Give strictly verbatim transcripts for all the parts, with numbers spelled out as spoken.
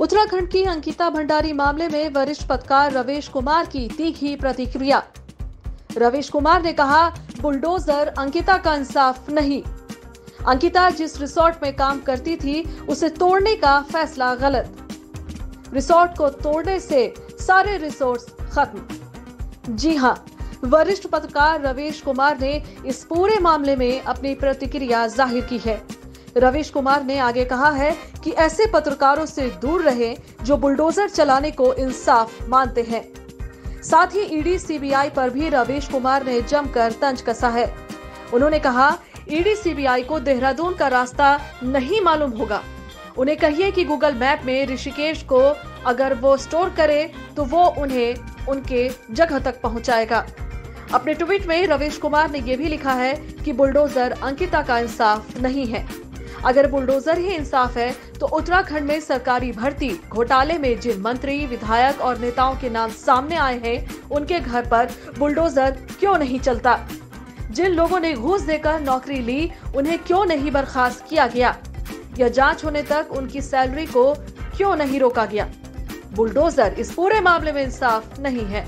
उत्तराखंड की अंकिता भंडारी मामले में वरिष्ठ पत्रकार रवीश कुमार की तीखी प्रतिक्रिया। रवीश कुमार ने कहा, बुलडोजर अंकिता का इंसाफ नहीं। अंकिता जिस रिसोर्ट में काम करती थी उसे तोड़ने का फैसला गलत। रिसोर्ट को तोड़ने से सारे रिसोर्स खत्म। जी हां, वरिष्ठ पत्रकार रवीश कुमार ने इस पूरे मामले में अपनी प्रतिक्रिया जाहिर की है। रवीश कुमार ने आगे कहा है कि ऐसे पत्रकारों से दूर रहें जो बुलडोजर चलाने को इंसाफ मानते हैं। साथ ही ईडी सीबीआई पर भी रवीश कुमार ने जमकर तंज कसा है। उन्होंने कहा, ईडी सीबीआई को देहरादून का रास्ता नहीं मालूम होगा। उन्हें कहिए कि गूगल मैप में ऋषिकेश को अगर वो स्टोर करे तो वो उन्हें उनके जगह तक पहुंचाएगा। अपने ट्वीट में रवीश कुमार ने ये भी लिखा है कि बुलडोजर अंकिता का इंसाफ नहीं है। अगर बुलडोजर ही इंसाफ है तो उत्तराखंड में सरकारी भर्ती घोटाले में जिन मंत्री, विधायक और नेताओं के नाम सामने आए हैं, उनके घर पर बुलडोजर क्यों नहीं चलता? जिन लोगों ने घूस देकर नौकरी ली, उन्हें क्यों नहीं बर्खास्त किया गया? यह जांच होने तक उनकी सैलरी को क्यों नहीं रोका गया? बुलडोजर इस पूरे मामले में इंसाफ नहीं है।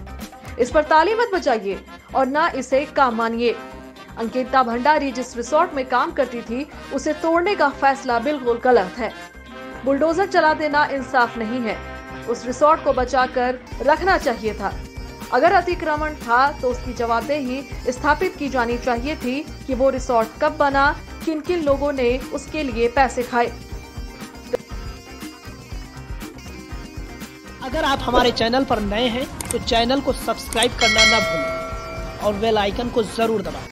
इस पर ताली मत बजाइए और न इसे काम मानिए। अंकिता भंडारी जिस रिसोर्ट में काम करती थी उसे तोड़ने का फैसला बिल्कुल गलत है। बुलडोजर चला देना इंसाफ नहीं है। उस रिसोर्ट को बचाकर रखना चाहिए था। अगर अतिक्रमण था तो उसकी जवाबदेही स्थापित की जानी चाहिए थी कि वो रिसोर्ट कब बना, किन किन लोगों ने उसके लिए पैसे खाए। अगर आप हमारे चैनल पर नए हैं तो चैनल को सब्सक्राइब करना न भूलें और बेल आइकन को जरूर दबाएं।